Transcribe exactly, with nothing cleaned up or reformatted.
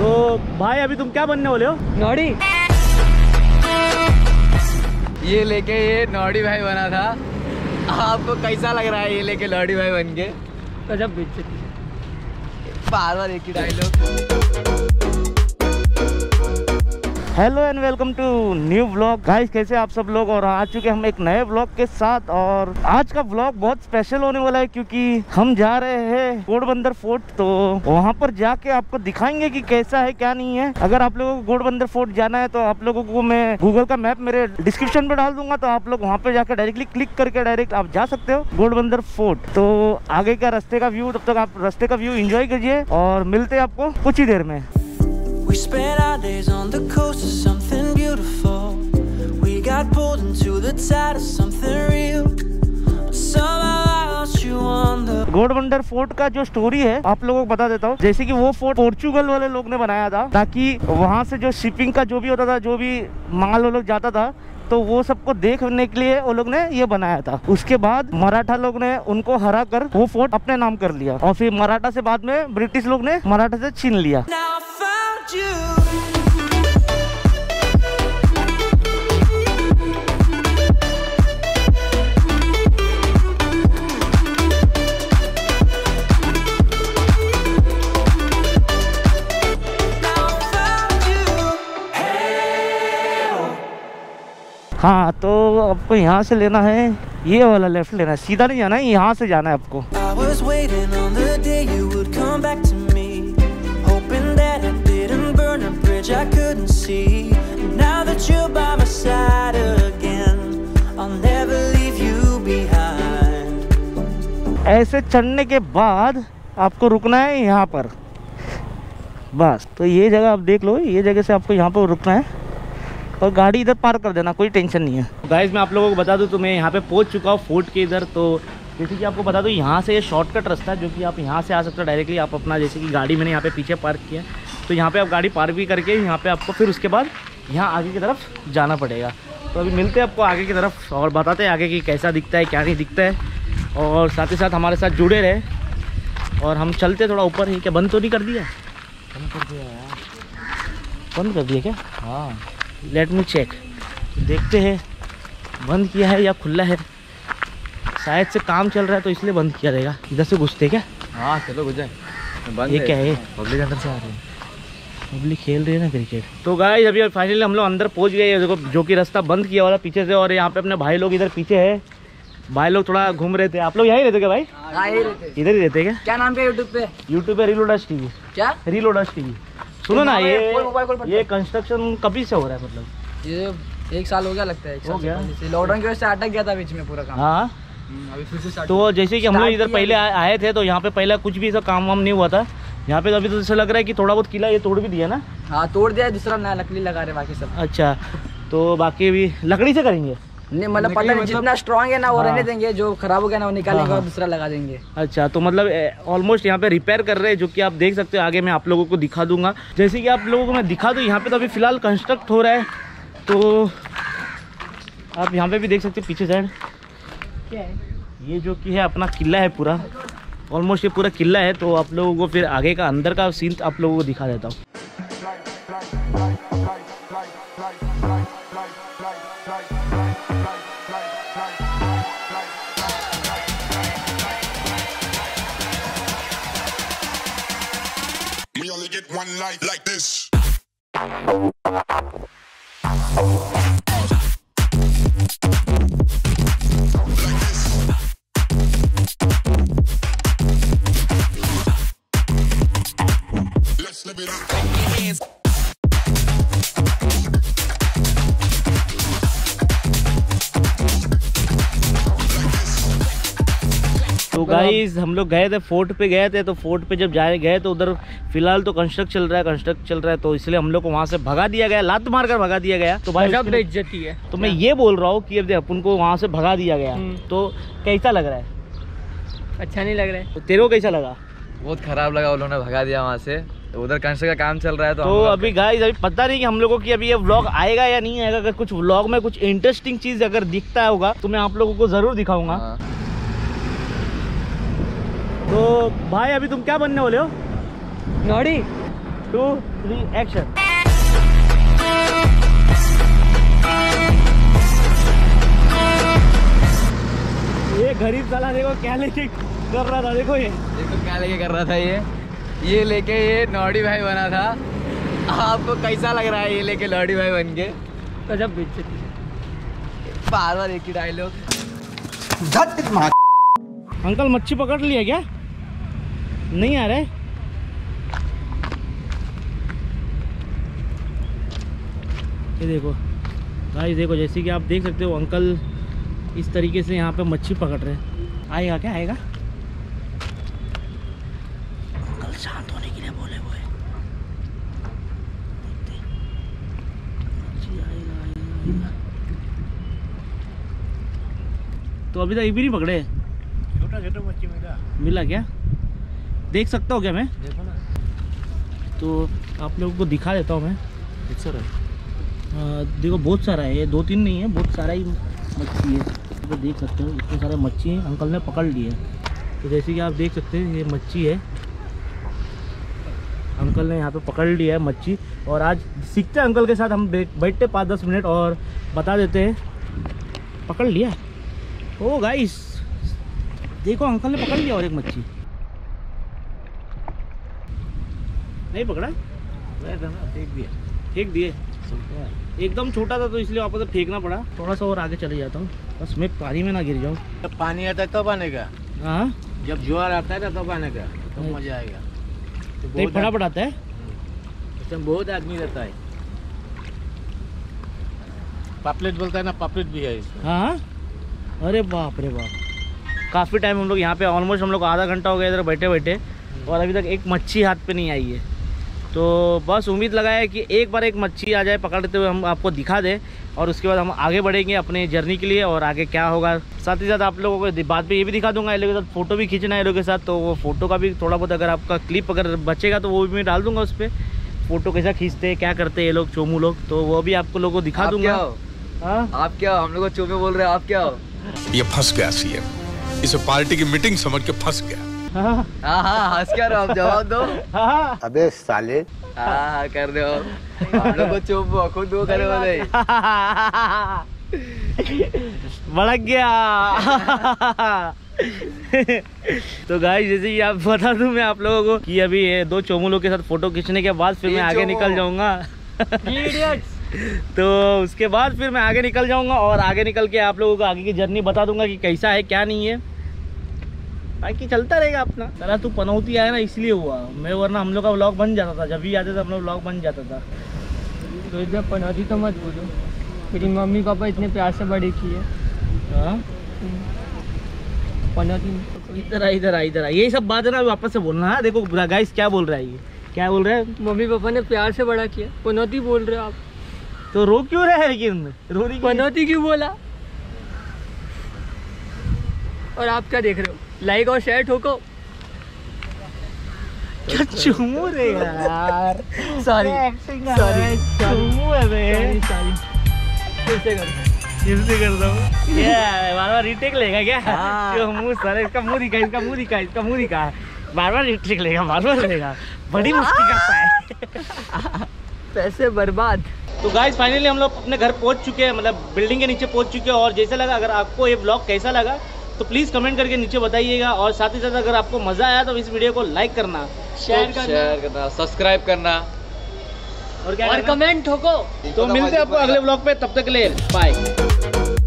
तो भाई अभी तुम क्या बनने वाले हो? नौड़ी। ये लेके ये नौड़ी भाई बना था, आपको कैसा लग रहा है ये लेके नौड़ी भाई बन के? तो जब बार बार एक ही dialogue. Hello and welcome to new vlog guys, कैसे आप सब लोग? और आ चुके हम एक नए व्लॉग के साथ। और आज का व्लॉग बहुत स्पेशल होने वाला है क्योंकि हम जा रहे हैं घोड़बंदर फोर्ट। तो वहां पर जाके आपको दिखाएंगे कि कैसा है क्या नहीं है। अगर आप लोगों को घोड़बंदर फोर्ट जाना है तो आप लोगों को मैं गूगल का मैप मेरे डिस्क्रिप्शन पे डाल दूंगा, तो आप लोग वहाँ पे जाकर डायरेक्टली क्लिक करके डायरेक्ट आप जा सकते हो घोड़बंदर फोर्ट। तो आगे का रास्ते का व्यू, तब तक आप रास्ते का व्यू एंजॉय कीजिए और मिलते हैं आपको कुछ ही देर में। We spent our days on the coast of something beautiful. We got pulled into the tide of something real. Somehow I lost you on the Ghodbunder fort का जो स्टोरी है आप लोगों को बता देता हूँ। जैसे कि वो फोर्ट पोर्चुगल वाले लोग ने बनाया था ताकि वहाँ से जो शिपिंग का जो भी होता था, जो भी माल वो लोग जाता था, तो वो सबको देखने के लिए वो लोग ने ये बनाया था। उसके बाद मराठा लोग ने उनको हरा कर वो फोर्ट अपने नाम कर लिया और फिर मराठा से बाद में ब्रिटिश लोग ने मराठा से छीन लिया। हाँ, तो आपको यहाँ से लेना है, ये वाला लेफ्ट लेना है, सीधा नहीं जाना है, यहाँ से जाना है आपको। ऐसे चढ़ने के बाद आपको रुकना है यहाँ पर, बस। तो ये जगह आप देख लो, ये जगह से आपको यहाँ पर रुकना है और गाड़ी इधर पार्क कर देना, कोई टेंशन नहीं है। गाइस मैं आप लोगों को बता दूं, तो मैं यहाँ पे पहुँच चुका हूँ फोर्ट के इधर। तो जैसे कि आपको बता दूं, यहाँ से ये शॉर्टकट रास्ता है जो कि आप यहाँ से आ सकते हो डायरेक्टली। आप अपना, जैसे कि गाड़ी मैंने यहाँ पे पीछे पार्क किया, तो यहाँ पे आप गाड़ी पार्क भी करके यहाँ पे आपको फिर उसके बाद यहाँ आगे की तरफ जाना पड़ेगा। तो अभी मिलते हैं आपको आगे की तरफ और बताते हैं आगे कि कैसा दिखता है, क्या नहीं दिखता है। और साथ ही साथ हमारे साथ जुड़े रहे और हम चलते थोड़ा ऊपर ही। क्या बंद तो नहीं कर दिया? बंद कर दिया यार, बंद कर दिया क्या? हाँ, लेट मी चेक, देखते हैं बंद किया है या खुला है। शायद से काम चल रहा है तो इसलिए बंद किया रहेगा। इधर से घुसते क्या? हाँ चलो घुस जाए। ये क्या है? पब्लिक अंदर से आ रही है, पब्लिक खेल रही है ना क्रिकेट। तो गाइस अभी फाइनली हम लोग अंदर पहुंच गए, देखो, जो कि रास्ता बंद किया वाला पीछे से। और यहाँ पे अपने भाई लोग इधर पीछे है, भाई लोग थोड़ा घूम रहे थे। आप लोग यहीं रहते क्या भाई? इधर ही रहते क्या? क्या नाम है यूट्यूब पे? यूट्यूब पे रीलोडर्स टीवी। क्या? Reloaders TV. सुनो ना, ये ये कंस्ट्रक्शन कभी से हो रहा है? मतलब ये एक साल हो गया लगता है, एक साल हो गया। लॉकडाउन की वजह से अटक गया था बीच में पूरा काम। हाँ, अभी फिर से। तो जैसे कि हम लोग इधर पहले आए थे तो यहाँ पे पहले कुछ भी ऐसा काम वाम नहीं हुआ था यहाँ पे। तो अभी तो ऐसा लग रहा है कि थोड़ा बहुत किला ये तोड़ भी दिया ना? हाँ तोड़ दिया, दूसरा नया लकड़ी लगा रहे बाकी सब। अच्छा, तो बाकी भी लकड़ी से करेंगे? नहीं मतलब पता नहीं, जितना स्ट्रॉन्ग है ना वो रहने देंगे, जो खराब हो गया ना वो निकालेंगे और दूसरा लगा देंगे। अच्छा, तो मतलब ऑलमोस्ट यहाँ पे रिपेयर कर रहे हैं, जो कि आप देख सकते हो। आगे मैं आप लोगों को दिखा दूंगा। जैसे कि आप लोगों को मैं दिखा दूँ, यहाँ पे तो अभी फिलहाल कंस्ट्रक्ट हो रहा है। तो आप यहाँ पे भी देख सकते हो पीछे साइड क्या है, ये जो कि है अपना किला है पूरा, ऑलमोस्ट ये पूरा किला है। तो आप लोगों को फिर आगे का अंदर का सीन आप लोगों को दिखा देता हूँ। One life like this. Let's live it up. तो गाइस हम लोग गए थे फोर्ट पे, गए थे। तो फोर्ट पे जब जाए गए तो उधर फिलहाल तो कंस्ट्रक्ट चल रहा है, कंस्ट्रक्ट चल रहा है तो इसलिए हम लोग को वहाँ से भगा दिया गया, लात मार कर भगा दिया गया। तो भाई सब बेइज्जती है। तो मैं ये बोल रहा हूँ कि अब अपन को वहाँ से भगा दिया गया, तो कैसा लग रहा है? अच्छा नहीं लग रहा है। तो तेरे को कैसा लगा? बहुत खराब लगा, उन्होंने भगा दिया वहाँ से। उधर कंस्ट्रक्ट का काम चल रहा है। तो, तो अभी गाइस अभी पता नहीं कि हम लोगों की अभी ये व्लॉग आएगा या नहीं आएगा। अगर कुछ व्लॉग में कुछ इंटरेस्टिंग चीज अगर दिखता होगा तो मैं आप लोगों को जरूर दिखाऊंगा। तो भाई अभी तुम क्या बनने वाले हो? नौड़ी। Two three action. ये गरीब साला देखो क्या लेके कर रहा था, देखो ये देखो क्या लेके कर रहा था ये ये लेके ये नौड़ी भाई बना था। आपको कैसा लग रहा है ये लेके नौड़ी भाई बन के? तो जब बार बार एक ही डायलॉग। अंकल मच्छी पकड़ लिया क्या? नहीं आ रहा है। ये देखो भाई, देखो जैसे कि आप देख सकते हो अंकल इस तरीके से यहाँ पे मच्छी पकड़ रहे हैं। आएगा क्या? आएगा शांत होने के लिए बोले हुए। तो अभी तक एक भी नहीं पकड़े। छोटा छोटा मच्छी मिला मिला क्या? देख सकता हूँ क्या मैं? देखो ना। तो आप लोगों को दिखा देता हूँ मैं। एक देखो बहुत सारा है, ये दो तीन नहीं है, बहुत सारा ही मच्छी है। तो देख सकते हो इतने सारे मच्छी अंकल ने पकड़ लिए। तो जैसे कि आप देख सकते हैं ये मच्छी है, अंकल ने यहाँ पे पकड़ लिया है मच्छी। और आज सीखते हैं अंकल के साथ, हम बैठते पाँच दस मिनट और बता देते हैं पकड़ लिया। ओ गाइस देखो अंकल ने पकड़ लिया और एक मच्छी। नहीं पकड़ा, फेंक दिए फेंक दिए एकदम छोटा था तो इसलिए वापस फेंकना पड़ा। थोड़ा सा और आगे चले जाता हूँ बस मैं पानी में ना गिर जाऊँ। जब पानी आता है तब आने का। हाँ जब ज्वार आता है ना तब आने का, तब मजा आएगा। तो फटाफट आता है, इसमें बहुत आदमी रहता है। पापलेट बोलता है ना, पापलेट भी है इसमें। हाँ अरे बाप रे बाप, काफ़ी टाइम हम लोग यहाँ पे, ऑलमोस्ट हम लोग आधा घंटा हो गया इधर बैठे बैठे और अभी तक एक मच्छी हाथ पे नहीं आई है। तो बस उम्मीद लगाए कि एक बार एक मच्छी आ जाए पकड़ते हुए, हम आपको दिखा दें और उसके बाद हम आगे बढ़ेंगे अपने जर्नी के लिए और आगे क्या होगा। साथ ही साथ आप लोगों को बाद में ये भी दिखा दूंगा, इन लोगों के साथ फ़ोटो भी खींचना है इन लोगों के साथ। तो वो फ़ोटो का भी थोड़ा बहुत, अगर आपका क्लिप अगर बचेगा तो वो भी मैं डाल दूंगा उस पर, फ़ोटो कैसा खींचते हैं, क्या करते हैं ये लोग चोमू लोग, तो वो भी आपको लोगों को दिखा दूंगा। आप क्या हम लोग चोमू बोल रहे हैं, आप क्या हो? ये फंस गया सीएम, इसे पार्टी की मीटिंग समझ के फंस गया। हाँ हाँ क्या आप जवाब दो। अबे साले हाँ कर दो, हम लोग को चुप खुद वो करे वाले भड़क गया। तो गाइस जैसे कि आप बता दूं मैं आप लोगों को कि अभी ये दो चोमू लोग के साथ फोटो खींचने के बाद फिर मैं आगे निकल जाऊंगा। तो उसके बाद फिर मैं आगे निकल जाऊंगा और आगे निकल के आप लोगों को आगे की जर्नी बता दूंगा कि कैसा है क्या नहीं है। बाकी चलता रहेगा अपना। चला तू पनौती आया ना इसलिए हुआ, मैं वरना हम लोग का व्लॉग बन जाता था। जब भी आते थे हम लोग व्लॉग बन जाता था। तो इधर पनौती तो मत बोलो, मेरी मम्मी पापा इतने प्यार से बड़ी की है। हाँ पनौती इधर आई इधर आई इधर आई यही सब बात है ना, वापस से बोलना। हाँ देखो गाइस क्या बोल रहा है, ये क्या बोल रहा है? मम्मी पापा ने प्यार से बड़ा किया, पनौती बोल रहे हो आप। तो रो क्यों रहे? लेकिन रो रही पनौती क्यों बोला? और आप क्या देख रहे हो? लाइक और शेयर ठोको। क्या चुमू रे यार, सॉरी सॉरी चुमू है बे, सॉरी कैसे करता हूँ ये बार बार रिटेक लेगा क्या? चुमू सारे, इसका मुँह दिखा इसका मुँह दिखा इसका मुँह दिखा बार बार रिटेक लेगा, बार बार लेगा, बड़ी मुश्किल करता है। पैसे बर्बाद। तो गाइस फाइनली हम लोग अपने घर पहुँच चुके हैं, मतलब बिल्डिंग के नीचे पहुँच चुके हैं। और जैसा लगा, अगर आपको ये ब्लॉग कैसा लगा तो प्लीज़ कमेंट करके नीचे बताइएगा। और साथ ही साथ अगर आपको मज़ा आया तो इस वीडियो को लाइक करना, शेयर करना, शेयर करना, सब्सक्राइब करना और क्या और कमेंट ठोको। तो मिलते हैं आपको अगले ब्लॉग पे, तब तक के लिए बाय।